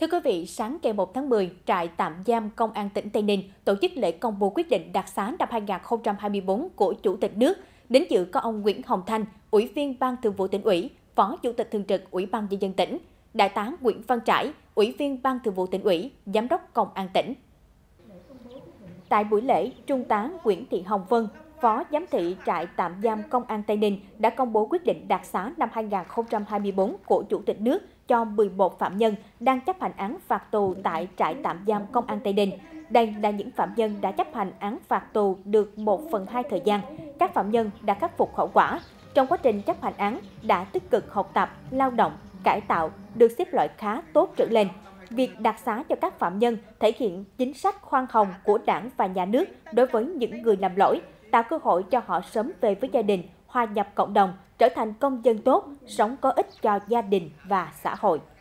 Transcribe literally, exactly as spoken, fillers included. Thưa quý vị, sáng ngày một tháng mười, trại tạm giam Công an tỉnh Tây Ninh tổ chức lễ công bố quyết định đặc xá năm hai nghìn không trăm hai mươi tư của Chủ tịch nước. Đến dự có ông Nguyễn Hồng Thanh, Ủy viên Ban Thường vụ Tỉnh ủy, Phó Chủ tịch Thường trực Ủy ban Nhân dân tỉnh, Đại tá Nguyễn Văn Trãi, Ủy viên Ban Thường vụ Tỉnh ủy, Giám đốc Công an tỉnh. Tại buổi lễ, Trung tá Nguyễn Thị Hồng Vân, Phó Giám thị trại tạm giam Công an Tây Ninh đã công bố quyết định đặc xá năm hai nghìn không trăm hai mươi tư của Chủ tịch nước cho mười một phạm nhân đang chấp hành án phạt tù tại trại tạm giam Công an Tây Ninh. Đây là những phạm nhân đã chấp hành án phạt tù được một phần hai thời gian. Các phạm nhân đã khắc phục hậu quả. Trong quá trình chấp hành án, đã tích cực học tập, lao động, cải tạo, được xếp loại khá tốt trở lên. Việc đặc xá cho các phạm nhân thể hiện chính sách khoan hồng của Đảng và Nhà nước đối với những người làm lỗi, tạo cơ hội cho họ sớm về với gia đình, hòa nhập cộng đồng, trở thành công dân tốt, sống có ích cho gia đình và xã hội.